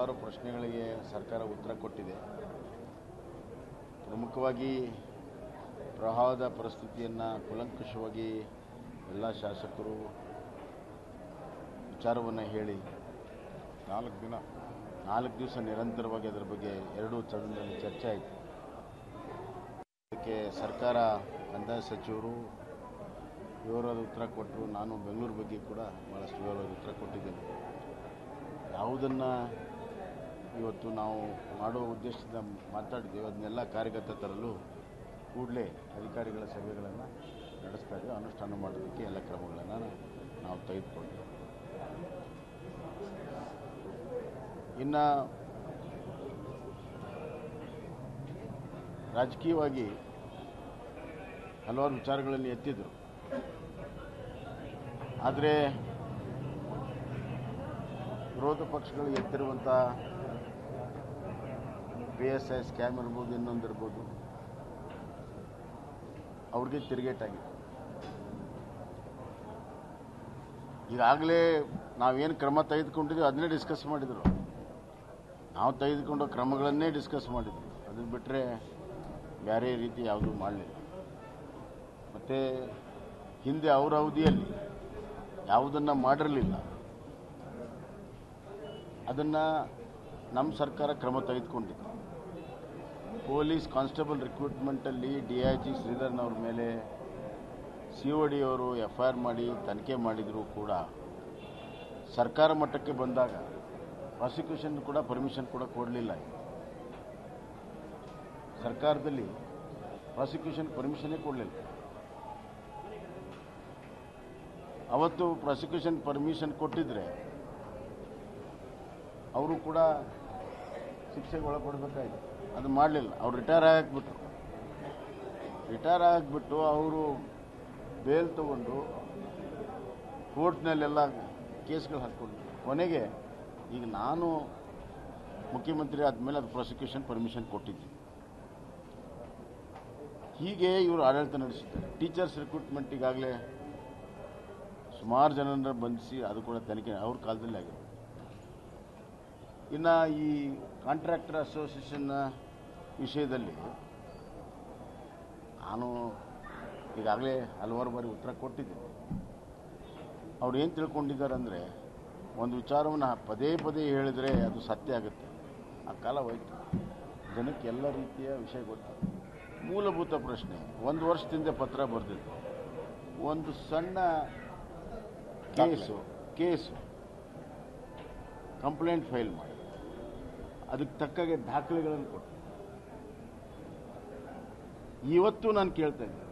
ಹಲವಾರು ಪ್ರಶ್ನೆಗಳಿಗೆ ಸರ್ಕಾರ ಉತ್ತರ ಕೊಟ್ಟಿದೆ ಪ್ರಮುಖವಾಗಿ ಪ್ರವಾಹದ ಪರಿಸ್ಥಿತಿಯನ್ನು ಕುಲಂಕುಷವಾಗಿ ಎಲ್ಲ ಶಾಸಕರು ವಿಚಾರವನ್ನು ಹೇಳಿ 4 ದಿವಸ ನಿರಂತರವಾಗಿ ಅದರ ಬಗ್ಗೆ ಎರಡು ಸದನದಲ್ಲಿ ಚರ್ಚೆ ಆಯಿತು ಅದಕ್ಕೆ ಸರ್ಕಾರ ಕಂದಾಯ ಸಚಿವರು ವಿವರವಾದ ಉತ್ತರ ಕೊಟ್ಟರು ನಾನು ಬೆಂಗಳೂರು ಬಗ್ಗೆ ಕೂಡ ಬಹಳಷ್ಟು ವಿವರವಾದ ಉತ್ತರ ಕೊಟ್ಟಿದ್ದೇನೆ ಯಾವುದನ್ನು ಇವತ್ತು ನಾವು ಮಾಡುವ ಉದ್ದೇಶದಿಂದ ಮಾತಾಡಿದ್ದೇವೆ ಅದನ್ನೆಲ್ಲ ಕಾರ್ಯಗತ ತರಲು ಕೂಡಲೇ ಅಧಿಕಾರಿಗಳ ಸಭೆಗಳನ್ನು ನಡೆಸ್ತಾ ಇದ್ದೇವೆ ಅನುಷ್ಠಾನ ಮಾಡೋದಕ್ಕೆ ಎಲ್ಲ ಕ್ರಮಗಳನ್ನು ನಾವು ತೆಗೆದುಕೊಂಡಿದ್ದೇವೆ ಇನ್ನು ರಾಜಕೀಯವಾಗಿ ಹಲವಾರು ವಿಚಾರಗಳನ್ನು ಎತ್ತಿದರು ಆದರೆ विरोध पक्ष PSI स्कैम इनबूद और तिर्गेट आगे नावेन क्रम तेजको अदने डिस्कस ना तेजको क्रम डिस्कस अद्रे बेरे रीति यादू मत हिंदे और अवधियल याद ಅದನ್ನ ನಮ್ಮ ಸರ್ಕಾರ ಕ್ರಮ ತೆಗೆದುಕೊಂಡಿದೆ ಪೊಲೀಸ್ ಕಾನ್ಸ್ಟೇಬಲ್ ರಿಕ್ರೂಟ್ಮೆಂಟ್ ಅಲ್ಲಿ ಡಿಐಜಿ ಶ್ರೀಧರನ್ ಅವರ ಮೇಲೆ ಸಿಒಡಿ ಅವರು ಎಫ್ಐಆರ್ ಮಾಡಿ ತನಿಖೆ ಮಾಡಿದ್ರು ಕೂಡ ಸರ್ಕಾರ ಮಟ್ಟಕ್ಕೆ ಬಂದಾಗ ಪ್ರಾಸಿಕ್ಯೂಷನ್ ಕೂಡ ಪರ್ಮಿಷನ್ ಕೂಡ ಕೊಡಲಿಲ್ಲ ಸರ್ಕಾರದಲ್ಲಿ ಪ್ರಾಸಿಕ್ಯೂಷನ್ ಪರ್ಮಿಷನ್ ಕೊಡಲಿಲ್ಲ ಅವತ್ತು ಪ್ರಾಸಿಕ್ಯೂಷನ್ ಪರ್ಮಿಷನ್ ಕೊಟ್ಟಿದ್ರೆ ಅವರು ಕೂಡ ಶಿಕ್ಷೆಗೆ ಒಳಪಡಬೇಕಾಯಿತು ಅದು ಮಾಡಲಿಲ್ಲ ಅವರು ರಿಟೈರ್ ಆಗಿಬಿಟ್ಟು ಅವರು ಬೇಲ್ ತಗೊಂಡು ಕೋರ್ಟ್ನಲ್ಲೆಲ್ಲ ಕೇಸ್ಗಳು ಹಾಕಿಕೊಂಡ್ರು ಕೊನೆಗೆ ಈಗ ನಾನು ಮುಖ್ಯಮಂತ್ರಿ ಆದಮೇಲೆ ಅದು ಪ್ರಾಸಿಕ್ಯೂಷನ್ ಪರ್ಮಿಷನ್ ಕೊಟ್ಟಿದ್ದೆ ಹೀಗೆ ಇವರು ಆಡಳಿತ ನಡೆಸಿದ್ದಾರೆ ಟೀಚರ್ಸ್ ರಿಕ್ರೂಟ್ಮೆಂಟ್ ಈಗಾಗಲೇ ಸುಮಾರು ಜನರನ್ನು ಬಂಧಿಸಿ ಅದು ಕೂಡ ತನಿಖೆ ಅವ್ರ ಕಾಲದಲ್ಲಿ ಆಗಿದೆ ಇನ್ನು ಈ ಕಾಂಟ್ರಾಕ್ಟರ್ ಅಸೋಸಿಯೇಷನ್ನ ವಿಷಯದಲ್ಲಿ ನಾನು ಈಗಾಗಲೇ ಹಲವಾರು ಬಾರಿ ಉತ್ತರ ಕೊಟ್ಟಿದ್ದೀನಿ ಅವ್ರು ಏನು ತಿಳ್ಕೊಂಡಿದ್ದಾರೆ ಅಂದರೆ ಒಂದು ವಿಚಾರವನ್ನು ಪದೇ ಪದೇ ಹೇಳಿದರೆ ಅದು ಸತ್ಯ ಆಗುತ್ತೆ ಆ ಕಾಲ ಹೋಯ್ತು ಜನಕ್ಕೆ ಎಲ್ಲ ರೀತಿಯ ವಿಷಯ ಗೊತ್ತು ಮೂಲಭೂತ ಪ್ರಶ್ನೆ ಒಂದು ವರ್ಷದಿಂದ ಪತ್ರ ಬರೆದಿತ್ತು ಒಂದು ಸಣ್ಣ ಕೇಸು ಕಂಪ್ಲೇಂಟ್ ಫೈಲ್ ಮಾಡಿ ಅದಕ್ಕೆ ತಕ್ಕಾಗೆ ದಾಖಲೆಗಳನ್ನು ಕೊಟ್ಟು ಇವತ್ತು ನಾನು ಕೇಳ್ತಾ ಇದ್ದೀನಿ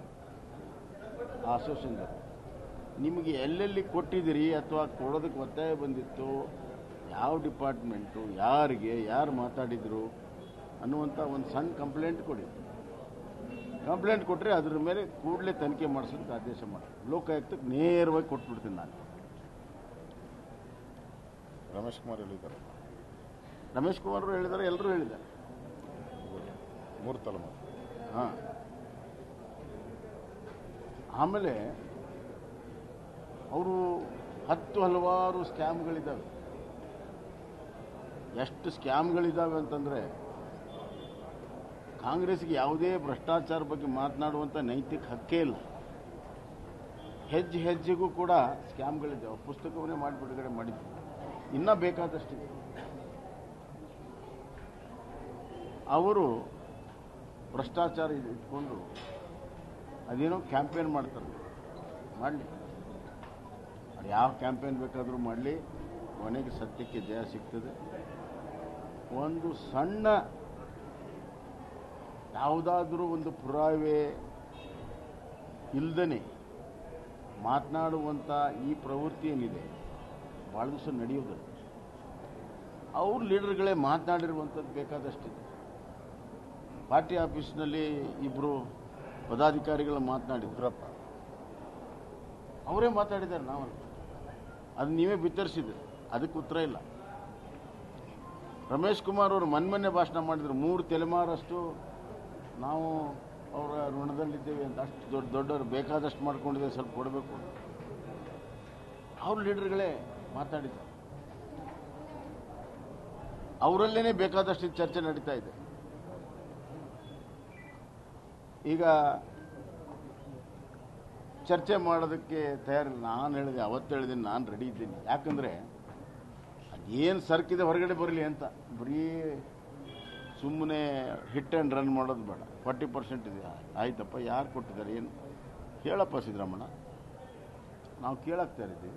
ಆ ಅಸೋಸಿಯೇಷನ್ ನಿಮಗೆ ಎಲ್ಲೆಲ್ಲಿ ಕೊಟ್ಟಿದ್ದೀರಿ ಅಥವಾ ಕೊಡೋದಕ್ಕೆ ಒತ್ತಾಯ ಬಂದಿತ್ತು ಯಾವ ಡಿಪಾರ್ಟ್ಮೆಂಟು ಯಾರಿಗೆ ಯಾರು ಮಾತಾಡಿದರು ಅನ್ನುವಂಥ ಒಂದು ಸಣ್ಣ ಕಂಪ್ಲೇಂಟ್ ಕೊಡಿ ಕಂಪ್ಲೇಂಟ್ ಕೊಟ್ಟರೆ ಅದರ ಮೇಲೆ ಕೂಡಲೇ ತನಿಖೆ ಮಾಡಿಸೋದಕ್ಕೆ ಆದೇಶ ಮಾಡಿ ಲೋಕಾಯುಕ್ತಕ್ಕೆ ನೇರವಾಗಿ ಕೊಟ್ಬಿಡ್ತೀನಿ ನಾನು ರಮೇಶ್ ಕುಮಾರ್ ಅವರು ಹೇಳಿದ್ದಾರೆ ಎಲ್ಲರೂ ಹೇಳಿದ್ದಾರೆ ಮೂರು ತಲೆಮಾರು ಹಾಂ ಆಮೇಲೆ ಅವರು ಹಲವಾರು ಸ್ಕ್ಯಾಮ್ಗಳಿದ್ದಾವೆ ಎಷ್ಟು ಸ್ಕ್ಯಾಮ್ಗಳಿದ್ದಾವೆ ಅಂತಂದರೆ ಕಾಂಗ್ರೆಸ್ಗೆ ಯಾವುದೇ ಭ್ರಷ್ಟಾಚಾರ ಬಗ್ಗೆ ಮಾತನಾಡುವಂಥ ನೈತಿಕ ಹಕ್ಕೇ ಇಲ್ಲ ಹೆಜ್ಜೆಗೂ ಕೂಡ ಸ್ಕ್ಯಾಮ್ಗಳಿದ್ದಾವೆ ಪುಸ್ತಕವನ್ನೇ ಮಾಡಿ ಬಿಡುಗಡೆ ಮಾಡಿದ್ವಿ ಇನ್ನ ಬೇಕಾದಷ್ಟಿದೆ ಅವರು ಭ್ರಷ್ಟಾಚಾರ ಇಟ್ಕೊಂಡು ಅದೇನೋ ಕ್ಯಾಂಪೇನ್ ಮಾಡ್ತಾರೆ ಮಾಡಲಿ ಅವ್ರು ಯಾವ ಕ್ಯಾಂಪೇನ್ ಬೇಕಾದರೂ ಮಾಡಲಿ ಕೊನೆಗೆ ಸತ್ಯಕ್ಕೆ ಜಯ ಸಿಗ್ತದೆ ಒಂದು ಸಣ್ಣ ಯಾವುದಾದ್ರೂ ಒಂದು ಪುರಾವೆ ಇಲ್ಲದೇ ಮಾತನಾಡುವಂಥ ಈ ಪ್ರವೃತ್ತಿ ಏನಿದೆ ಭಾಳ ದಿವಸ ನಡೆಯೋದಿಲ್ಲ ಅವ್ರ ಲೀಡರ್ಗಳೇ ಮಾತನಾಡಿರುವಂಥದ್ದು ಬೇಕಾದಷ್ಟಿದೆ ಪಾರ್ಟಿ ಆಫೀಸ್ನಲ್ಲಿ ಇಬ್ಬರು ಪದಾಧಿಕಾರಿಗಳು ಮಾತನಾಡಿದ್ರಪ್ಪ ಅವರೇ ಮಾತಾಡಿದ್ದಾರೆ ನಾವಲ್ಲ ಅದು ನೀವೇ ಬಿತ್ತರಿಸಿದ್ರಿ ಅದಕ್ಕೆ ಉತ್ತರ ಇಲ್ಲ ರಮೇಶ್ ಕುಮಾರ್ ಅವರು ಮೊನ್ನೆ ಭಾಷಣ ಮಾಡಿದ್ರು 3 ತಲೆಮಾರಷ್ಟು ನಾವು ಅವರ ಋಣದಲ್ಲಿದ್ದೇವೆ ಅಂತ ಅಷ್ಟು ದೊಡ್ಡವರು ಬೇಕಾದಷ್ಟು ಮಾಡ್ಕೊಂಡಿದ್ದೇವೆ ಸ್ವಲ್ಪ ಕೊಡಬೇಕು ಅವ್ರ ಲೀಡರ್ಗಳೇ ಮಾತಾಡಿದ್ದಾರೆ ಅವರಲ್ಲೇ ಬೇಕಾದಷ್ಟು ಚರ್ಚೆ ನಡೀತಾ ಇದೆ। ಈಗ ಚರ್ಚೆ ಮಾಡೋದಕ್ಕೆ ತಯಾರಿಲ್ಲ। ನಾನು ಹೇಳಿದೆ, ಅವತ್ತು ಹೇಳಿದೆ, ನಾನು ರೆಡಿ ಇದ್ದೀನಿ। ಯಾಕಂದರೆ ಅದೇನು ಸರ್ಕಿದೆ ಹೊರಗಡೆ ಬರಲಿ ಅಂತ। ಬರೀ ಸುಮ್ಮನೆ ಹಿಟ್ ಆ್ಯಂಡ್ ರನ್ ಮಾಡೋದು ಬೇಡ। 40% ಇದೆ, ಆಯ್ತಪ್ಪ, ಯಾರು ಕೊಟ್ಟಿದ್ದಾರೆ, ಏನು ಹೇಳಪ್ಪ ಸಿದ್ದರಾಮಣ್ಣ, ನಾವು ಕೇಳಾಗ್ತಾ ಇದ್ದೀವಿ।